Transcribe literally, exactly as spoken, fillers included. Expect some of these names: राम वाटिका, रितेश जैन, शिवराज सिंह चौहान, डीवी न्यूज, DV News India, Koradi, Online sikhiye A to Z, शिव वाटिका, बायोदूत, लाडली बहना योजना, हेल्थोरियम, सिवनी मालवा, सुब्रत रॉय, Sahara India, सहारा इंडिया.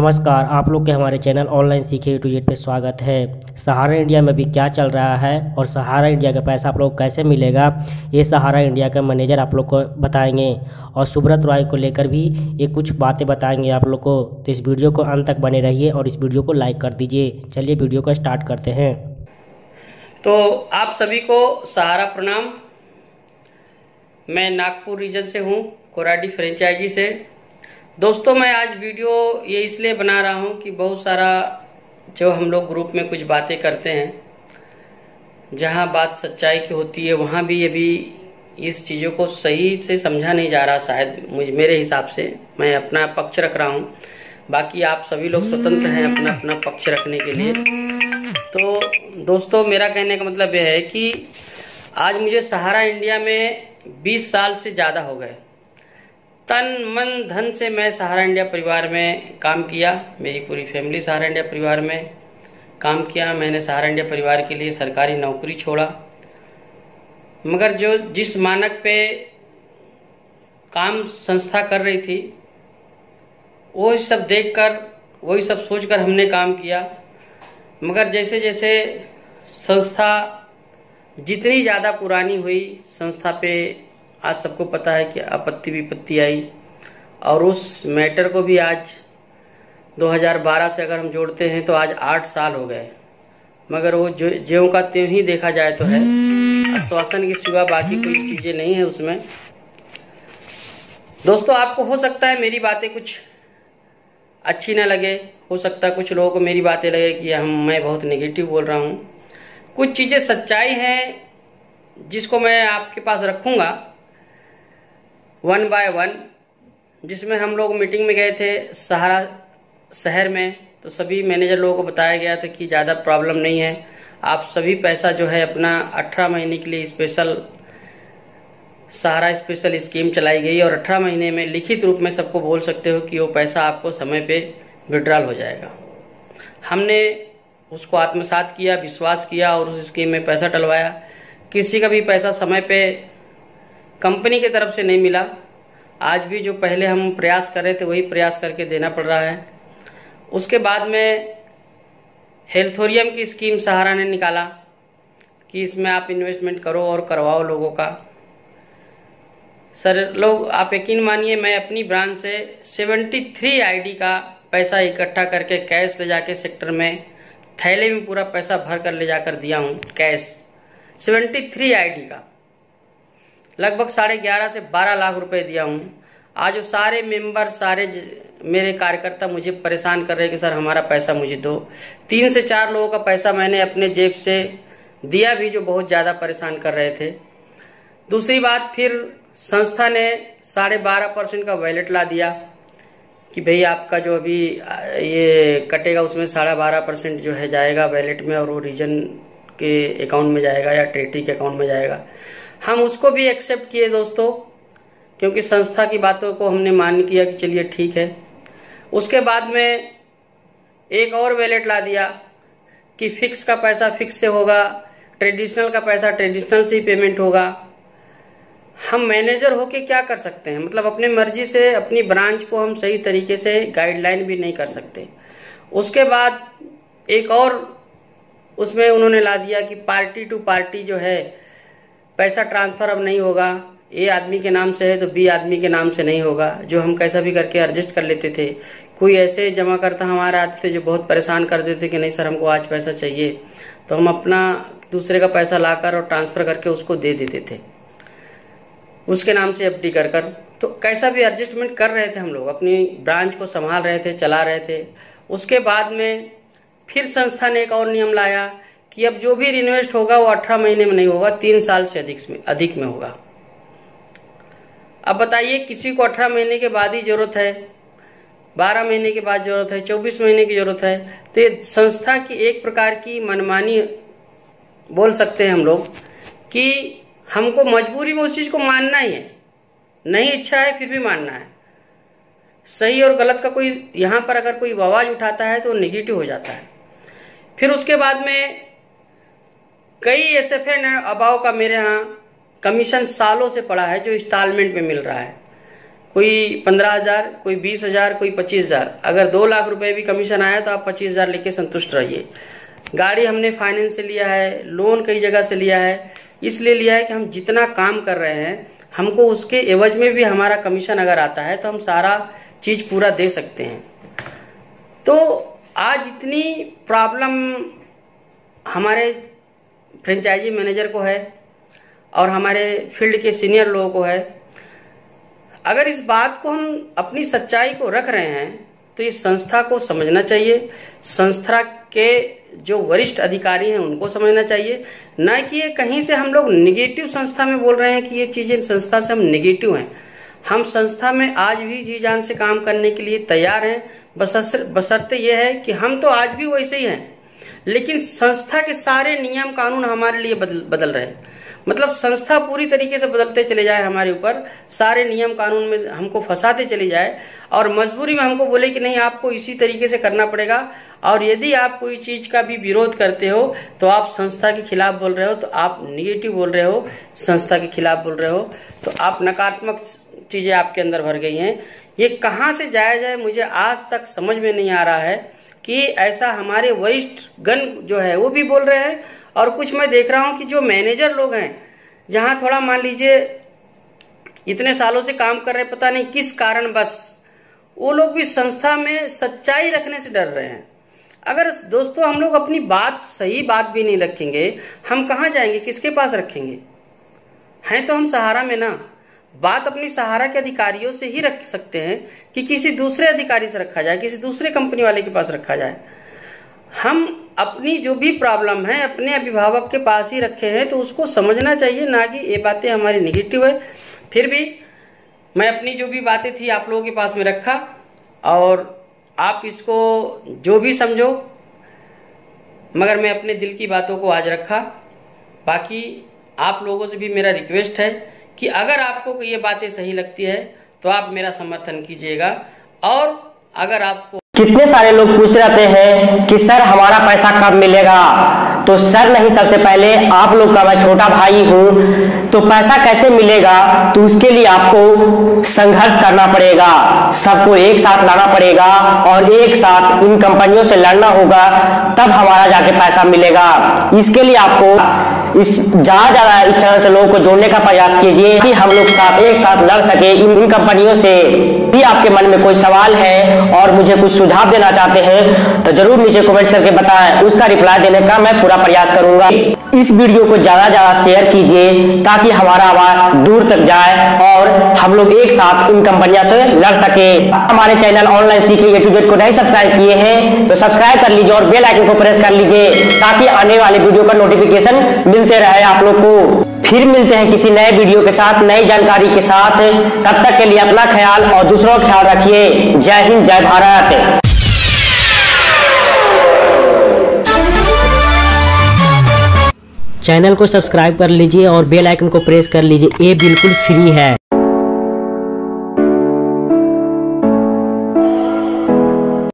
नमस्कार, आप लोग के हमारे चैनल ऑनलाइन सीखे ए टू जेड पे स्वागत है। सहारा इंडिया में भी क्या चल रहा है और सहारा इंडिया का पैसा आप लोग को कैसे मिलेगा, ये सहारा इंडिया का मैनेजर आप लोग को बताएंगे और सुब्रत रॉय को लेकर भी ये कुछ बातें बताएंगे आप लोग को। तो इस वीडियो को अंत तक बने रहिए और इस वीडियो को लाइक कर दीजिए। चलिए वीडियो को स्टार्ट करते हैं। तो आप सभी को सहारा प्रणाम। मैं नागपुर रीजन से हूँ, कोराडी फ्रेंचाइजी से। दोस्तों, मैं आज वीडियो ये इसलिए बना रहा हूँ कि बहुत सारा जो हम लोग ग्रुप में कुछ बातें करते हैं, जहाँ बात सच्चाई की होती है वहाँ भी अभी इस चीज़ों को सही से समझा नहीं जा रहा। शायद मुझे मेरे हिसाब से, मैं अपना पक्ष रख रहा हूँ, बाकी आप सभी लोग स्वतंत्र हैं अपना अपना पक्ष रखने के लिए। तो दोस्तों, मेरा कहने का मतलब यह है कि आज मुझे सहारा इंडिया में बीस साल से ज़्यादा हो गए। तन मन धन से मैं सहारा इंडिया परिवार में काम किया, मेरी पूरी फैमिली सहारा इंडिया परिवार में काम किया। मैंने सहारा इंडिया परिवार के लिए सरकारी नौकरी छोड़ा, मगर जो जिस मानक पे काम संस्था कर रही थी वो सब देखकर, वही सब सोचकर हमने काम किया। मगर जैसे जैसे संस्था जितनी ज़्यादा पुरानी हुई, संस्था पे आज सबको पता है कि आपत्ति विपत्ति आई, और उस मैटर को भी आज दो हज़ार बारह से अगर हम जोड़ते हैं तो आज आठ साल हो गए। मगर वो जो ज्यों का त्यों ही देखा जाए तो है, आश्वासन के सिवा बाकी कोई चीज़ें नहीं है उसमें। दोस्तों, आपको हो सकता है मेरी बातें कुछ अच्छी ना लगे, हो सकता है कुछ लोगों को मेरी बातें लगे कि हम मैं बहुत नेगेटिव बोल रहा हूँ। कुछ चीज़ें सच्चाई हैं जिसको मैं आपके पास रखूँगा वन बाय वन। जिसमें हम लोग मीटिंग में गए थे सहारा शहर में, तो सभी मैनेजर लोगों को बताया गया था कि ज़्यादा प्रॉब्लम नहीं है, आप सभी पैसा जो है अपना अठारह महीने के लिए स्पेशल सहारा स्पेशल स्कीम चलाई गई और अठारह महीने में लिखित रूप में सबको बोल सकते हो कि वो पैसा आपको समय पे विड्रॉल हो जाएगा। हमने उसको आत्मसात किया, विश्वास किया और उस स्कीम में पैसा डलवाया। किसी का भी पैसा समय पर कंपनी की तरफ से नहीं मिला। आज भी जो पहले हम प्रयास कर रहे थे वही प्रयास करके देना पड़ रहा है। उसके बाद में हेल्थोरियम की स्कीम सहारा ने निकाला कि इसमें आप इन्वेस्टमेंट करो और करवाओ लोगों का। सर लोग, आप यकीन मानिए, मैं अपनी ब्रांच से तिहत्तर आईडी का पैसा इकट्ठा करके कैश ले जाके सेक्टर में थैले में पूरा पैसा भर कर ले जाकर दिया हूँ कैश, तिहत्तर आईडी का लगभग साढ़े ग्यारह से बारह लाख रुपए दिया हूँ। आज वो सारे मेंबर, सारे मेरे कार्यकर्ता मुझे परेशान कर रहे हैं कि सर हमारा पैसा मुझे दो। तीन से चार लोगों का पैसा मैंने अपने जेब से दिया भी, जो बहुत ज़्यादा परेशान कर रहे थे। दूसरी बात, फिर संस्था ने साढ़े बारह परसेंट का वैलेट ला दिया कि भाई आपका जो अभी ये कटेगा उसमें साढ़े बारह परसेंट जो है जाएगा वैलेट में और वो रीजन के अकाउंट में जाएगा या टेटी के अकाउंट में जाएगा। हम उसको भी एक्सेप्ट किए दोस्तों, क्योंकि संस्था की बातों को हमने मान किया कि चलिए ठीक है। उसके बाद में एक और वैलेट ला दिया कि फिक्स का पैसा फिक्स से होगा, ट्रेडिशनल का पैसा ट्रेडिशनल से ही पेमेंट होगा। हम मैनेजर होके क्या कर सकते हैं, मतलब अपने मर्जी से अपनी ब्रांच को हम सही तरीके से गाइडलाइन भी नहीं कर सकते। उसके बाद एक और उसमें उन्होंने ला दिया कि पार्टी टू पार्टी जो है पैसा ट्रांसफर अब नहीं होगा, ए आदमी के नाम से है तो बी आदमी के नाम से नहीं होगा, जो हम कैसा भी करके एडजस्ट कर लेते थे। कोई ऐसे जमा करता हमारे हाथ से जो बहुत परेशान कर देते कि नहीं सर हमको आज पैसा चाहिए, तो हम अपना दूसरे का पैसा लाकर और ट्रांसफर करके उसको दे देते थे, उसके नाम से एफ डी कर कर। तो कैसा भी एडजस्टमेंट कर रहे थे हम लोग, अपनी ब्रांच को संभाल रहे थे, चला रहे थे। उसके बाद में फिर संस्था ने एक और नियम लाया कि अब जो भी रिन्वेस्ट होगा वो अठारह महीने में नहीं होगा, तीन साल से अधिक में अधिक में होगा। अब बताइए, किसी को अठारह महीने के बाद ही जरूरत है, बारह महीने के बाद जरूरत है, चौबीस महीने की जरूरत है। तो ये संस्था की एक प्रकार की मनमानी बोल सकते हैं हम लोग कि हमको मजबूरी में उस चीज को मानना ही है, नहीं इच्छा है फिर भी मानना है। सही और गलत का कोई यहाँ पर अगर कोई आवाज उठाता है तो नेगेटिव हो जाता है। फिर उसके बाद में कई एस एफ एन अबाव का मेरे यहाँ कमीशन सालों से पड़ा है जो इंस्टॉलमेंट में मिल रहा है। कोई पंद्रह हजार कोई बीस हजार कोई पच्चीस हजार अगर दो लाख रुपए भी कमीशन आया तो आप पच्चीस हजार लेके संतुष्ट रहिए। गाड़ी हमने फाइनेंस से लिया है, लोन कई जगह से लिया है, इसलिए लिया है कि हम जितना काम कर रहे हैं हमको उसके एवज में भी हमारा कमीशन अगर आता है तो हम सारा चीज पूरा दे सकते हैं। तो आज इतनी प्रॉब्लम हमारे फ्रेंचाइजी मैनेजर को है और हमारे फील्ड के सीनियर लोगों को है। अगर इस बात को हम अपनी सच्चाई को रख रहे हैं तो इस संस्था को समझना चाहिए, संस्था के जो वरिष्ठ अधिकारी हैं उनको समझना चाहिए, न कि ये कहीं से हम लोग निगेटिव संस्था में बोल रहे हैं कि ये चीजें संस्था से हम निगेटिव हैं। हम संस्था में आज भी जी जान से काम करने के लिए तैयार हैं, बशर्ते ये है कि हम तो आज भी वैसे ही हैं, लेकिन संस्था के सारे नियम कानून हमारे लिए बदल, बदल रहे हैं। मतलब संस्था पूरी तरीके से बदलते चले जाए, हमारे ऊपर सारे नियम कानून में हमको फंसाते चले जाए और मजबूरी में हमको बोले कि नहीं आपको इसी तरीके से करना पड़ेगा और यदि आप कोई चीज का भी विरोध करते हो तो आप संस्था के खिलाफ बोल रहे हो, तो आप निगेटिव बोल रहे हो, संस्था के खिलाफ बोल रहे हो, तो आप नकारात्मक चीजें आपके अंदर भर गई हैं। ये कहाँ से जाया जाए मुझे आज तक समझ में नहीं आ रहा है कि ऐसा हमारे वरिष्ठ गण जो है वो भी बोल रहे हैं और कुछ मैं देख रहा हूं कि जो मैनेजर लोग हैं जहां थोड़ा मान लीजिए इतने सालों से काम कर रहे पता नहीं किस कारण बस वो लोग भी संस्था में सच्चाई रखने से डर रहे हैं। अगर दोस्तों हम लोग अपनी बात सही बात भी नहीं रखेंगे हम कहां जाएंगे, किसके पास रखेंगे? हैं तो हम सहारा में ना, बात अपनी सहारा के अधिकारियों से ही रख सकते हैं कि किसी दूसरे अधिकारी से रखा जाए, किसी दूसरे कंपनी वाले के पास रखा जाए। हम अपनी जो भी प्रॉब्लम है अपने अभिभावक के पास ही रखे हैं तो उसको समझना चाहिए, ना कि ये बातें हमारी निगेटिव है। फिर भी मैं अपनी जो भी बातें थी आप लोगों के पास में रखा और आप इसको जो भी समझो, मगर मैं अपने दिल की बातों को आज रखा। बाकी आप लोगों से भी मेरा रिक्वेस्ट है कि अगर आपको ये बातें सही लगती है तो आप मेरा समर्थन कीजिएगा। और अगर आपको कितने सारे लोग पूछ रहते हैं कि सर हमारा पैसा कब मिलेगा, तो सर नहीं, सबसे पहले आप लोग का मैं छोटा भाई हूं, तो पैसा कैसे मिलेगा तो उसके लिए आपको संघर्ष करना पड़ेगा, सबको एक साथ लाना पड़ेगा और एक साथ इन कंपनियों से लड़ना होगा, तब हमारा जाके पैसा मिलेगा। इसके लिए आपको इस ज्यादा ज्यादा इस चैनल से लोगों को जोड़ने का प्रयास कीजिए कि हम लोग साथ एक साथ लड़ सके इन कंपनियों से। भी आपके मन में कोई सवाल है और मुझे कुछ सुझाव देना चाहते हैं तो जरूर नीचे कमेंट करके बताएं, उसका रिप्लाई देने का मैं पूरा प्रयास करूंगा। इस वीडियो को ज्यादा से ज्यादा शेयर कीजिए ताकि हमारा आवाज दूर तक जाए और हम लोग एक साथ इन कंपनियों से लड़ सके। हमारे चैनल ऑनलाइन सीखिए ए टू जेड को नहीं सब्सक्राइब किए हैं तो सब्सक्राइब कर लीजिए और बेल आइकन को प्रेस कर लीजिए ताकि आने वाले वीडियो का नोटिफिकेशन मिलते रहे आप लोग को। फिर मिलते हैं किसी नए वीडियो के साथ, नई जानकारी के साथ। तब तक के लिए अपना ख्याल और दूसरों का ख्याल रखिए। जय हिंद, जय भारत। चैनल को सब्सक्राइब कर लीजिए और बेल आइकन को प्रेस कर लीजिए, ये बिल्कुल फ्री है।